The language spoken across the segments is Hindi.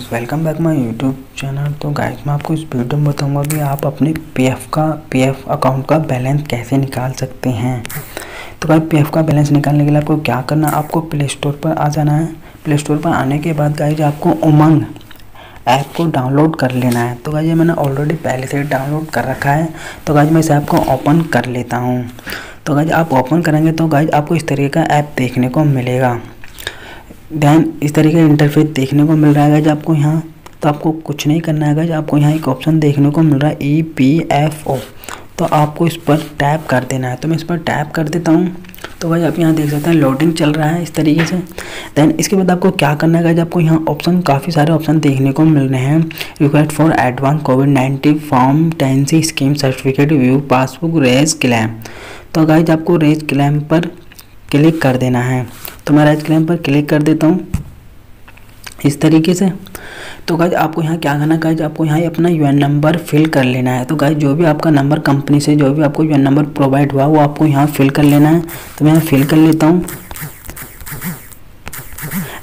Guys welcome back my YouTube channel. तो गाइस मैं आपको इस वीडियो में बताऊंगा कि आप अपने पीएफ अकाउंट का बैलेंस कैसे निकाल सकते हैं। तो गाइस पीएफ का बैलेंस निकालने के लिए आपको क्या करना है, आपको प्ले स्टोर पर आ जाना है। प्ले स्टोर पर आने के बाद गाइस आपको उमंग ऐप को डाउनलोड कर लेना है। तो गाइस ये मैंने ऑलरेडी पहले से डाउनलोड कर रखा है। तो गाइस मैं इस ऐप को ओपन कर लेता हूँ। तो गाइस आप ओपन करेंगे तो गाइस आपको इस तरीके का ऐप देखने को मिलेगा। दैन इस तरीके का इंटरफेस देखने को मिल रहा है गाइस आपको यहाँ। तो आपको कुछ नहीं करना है गाइस, आपको यहाँ एक ऑप्शन देखने को मिल रहा है EPFO। तो आपको इस पर टैप कर देना है। तो मैं इस पर टैप कर देता हूँ। तो गाइस आप यहाँ देख सकते हैं लोडिंग चल रहा है इस तरीके से। दैन इसके बाद आपको क्या करना है गाइस, आपको यहाँ ऑप्शन काफ़ी सारे ऑप्शन देखने को मिल रहे हैं। Request for advance COVID-19 form, Tennessee scheme, certificate view, passbook, raise claim. तो गाइस आपको रेज क्लेम पर क्लिक कर देना है। तो मैं रेज क्लेम पर क्लिक कर देता हूँ इस तरीके से। तो गाइस आपको यहाँ क्या करना है गाइस, आपको यहाँ अपना यूएन नंबर फिल कर लेना है। तो गाइस जो भी आपका नंबर कंपनी से जो भी आपको यूएन नंबर प्रोवाइड हुआ वो आपको यहाँ फिल कर लेना है। तो मैं यहाँ फिल कर लेता हूँ।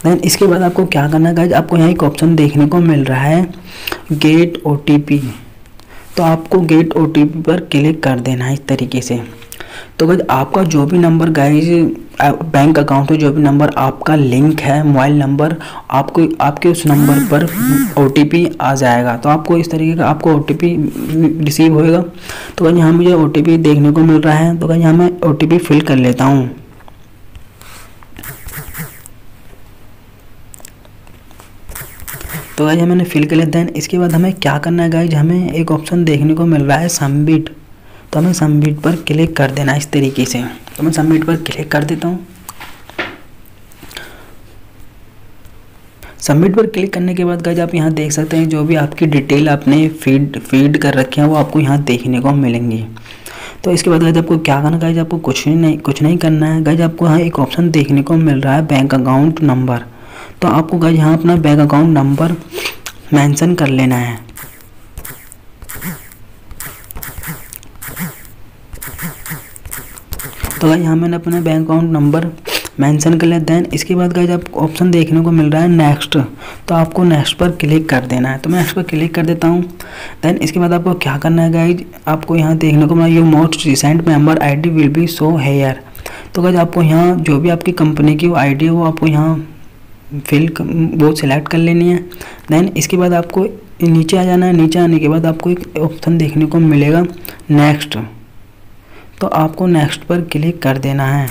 देन इसके बाद आपको क्या करना है गाइस, आपको यहाँ एक ऑप्शन देखने को मिल रहा है गेट OTP। तो आपको गेट OTP पर क्लिक कर देना है इस तरीके से। तो गाइस आपका जो भी नंबर गाइस बैंक अकाउंट में जो भी नंबर आपका लिंक है मोबाइल नंबर, आपको आपके उस नंबर पर OTP आ जाएगा। तो आपको इस तरीके का आपको OTP रिसीव होएगा। तो गाइस यहाँ मुझे OTP देखने को मिल रहा है। तो गाइस यहाँ मैं OTP फिल कर लेता हूँ। तो गाइस मैंने फिल कर लेते हैं। इसके बाद हमें क्या करना है गाइस, हमें एक ऑप्शन देखने को मिल रहा है सबमिट। तो हमें सबमिट पर क्लिक कर देना इस तरीके से। तो मैं सबमिट पर क्लिक कर देता हूँ। सबमिट पर क्लिक करने के बाद गाइस आप यहाँ देख सकते हैं जो भी आपकी डिटेल आपने फीड कर रखी है वो आपको यहाँ देखने को मिलेंगी। तो इसके बाद गाइस आपको क्या करना है गाइस, आपको कुछ नहीं करना है गाइस। आपको यहाँ एक ऑप्शन देखने को मिल रहा है बैंक अकाउंट नंबर। तो आपको गाइस यहाँ अपना बैंक अकाउंट नंबर मेंशन कर लेना है। तो गाइस यहाँ मैंने अपना बैंक अकाउंट नंबर मेंशन कर लिया। देन इसके बाद गाइस आपको ऑप्शन देखने को मिल रहा है नेक्स्ट। तो आपको नेक्स्ट पर क्लिक कर देना है। तो मैं नेक्स्ट पर क्लिक कर देता हूँ। देन इसके बाद आपको क्या करना है गाइस, आपको यहाँ देखने को मिला your most recent member ID will be show here. तो गाइस आपको यहाँ जो भी आपकी कंपनी की वो ID है वो आपको यहाँ वो सिलेक्ट कर लेनी है। देन इसके बाद आपको नीचे आ जाना है। नीचे आने के बाद आपको एक ऑप्शन देखने को मिलेगा नेक्स्ट। तो आपको नेक्स्ट पर क्लिक कर देना है।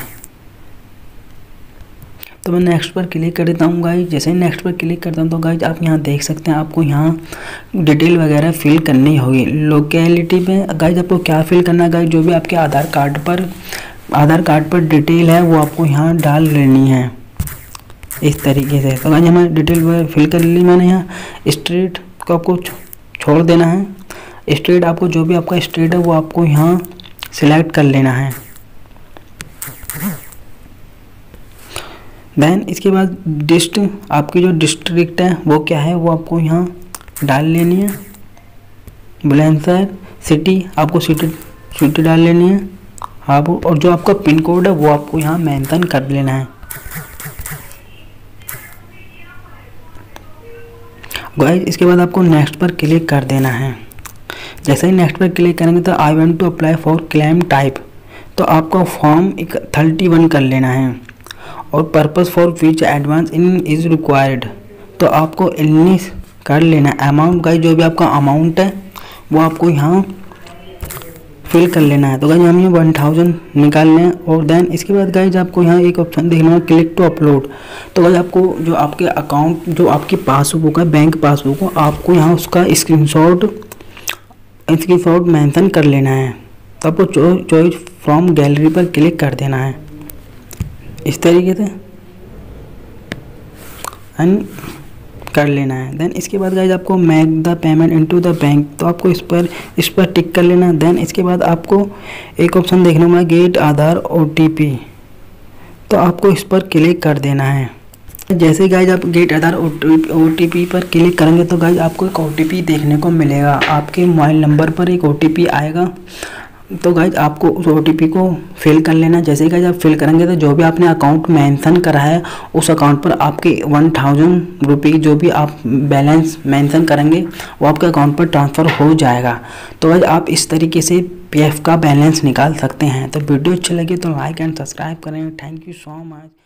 तो मैं नेक्स्ट पर क्लिक कर देता हूँ गाइस। जैसे ही नेक्स्ट पर क्लिक करता हूँ तो गाइस आप यहाँ देख सकते हैं आपको यहाँ डिटेल वगैरह फिल करनी होगी। लोकेलिटी में गाइस आपको क्या फिल करना है गाइस, जो भी आपके आधार कार्ड पर डिटेल है वो आपको यहाँ डाल लेनी है इस तरीके से। तो गाइस हमें डिटेल फिल कर ली मैंने। यहाँ स्ट्रीट को आपको छोड़ देना है। स्ट्रीट आपको जो भी आपका स्ट्रीट है वो आपको यहाँ सिलेक्ट कर लेना है। देन इसके बाद आपकी जो डिस्ट्रिक्ट है वो क्या है वो आपको यहाँ डाल लेनी है। बुलंदशहर सिटी आपको सिटी डाल लेनी है आप, और जो आपका पिन कोड है वो आपको यहाँ मेंशन कर लेना है। गाइस इसके बाद आपको नेक्स्ट पर क्लिक कर देना है। जैसे ही नेक्स्ट पर क्लिक करेंगे तो I want to apply for claim type. तो आपको फॉर्म 31 कर लेना है और purpose for which advance in is required. तो आपको 19 कर लेना है। अमाउंट गाइस जो भी आपका अमाउंट है वो आपको यहाँ फिल कर लेना है। तो गाइस हम ये 1000 निकाल लें। और देन इसके बाद गाइस आपको यहाँ एक ऑप्शन देखना है क्लिक टू अपलोड। तो गाइस आपको जो आपके अकाउंट जो आपकी पासबुक है बैंक पासबुक को आपको यहाँ उसका स्क्रीनशॉट मेंशन कर लेना है। तो आपको चॉइस फ्रॉम गैलरी पर क्लिक कर देना है इस तरीके से एंड कर लेना है। देन इसके बाद गाइस आपको make the payment into the bank. तो आपको इस पर टिक कर लेना है। देन इसके बाद आपको एक ऑप्शन देखने को मिला गेट आधार OTP। तो आपको इस पर क्लिक कर देना है। जैसे ही गाइस आप गेट आधार OTP पर क्लिक करेंगे तो गाइस आपको एक OTP देखने को मिलेगा। आपके मोबाइल नंबर पर एक OTP आएगा। तो गाइज आपको उस ओटीपी को फिल कर लेना। जैसे ही गाइज आप फिल करेंगे तो जो भी आपने अकाउंट मेंशन करा है उस अकाउंट पर आपके 1000 रुपये जो भी आप बैलेंस मेंशन करेंगे वो आपके अकाउंट पर ट्रांसफ़र हो जाएगा। तो गाइज आप इस तरीके से पीएफ का बैलेंस निकाल सकते हैं। तो वीडियो अच्छी लगी तो लाइक एंड सब्सक्राइब करें। Thank you so much.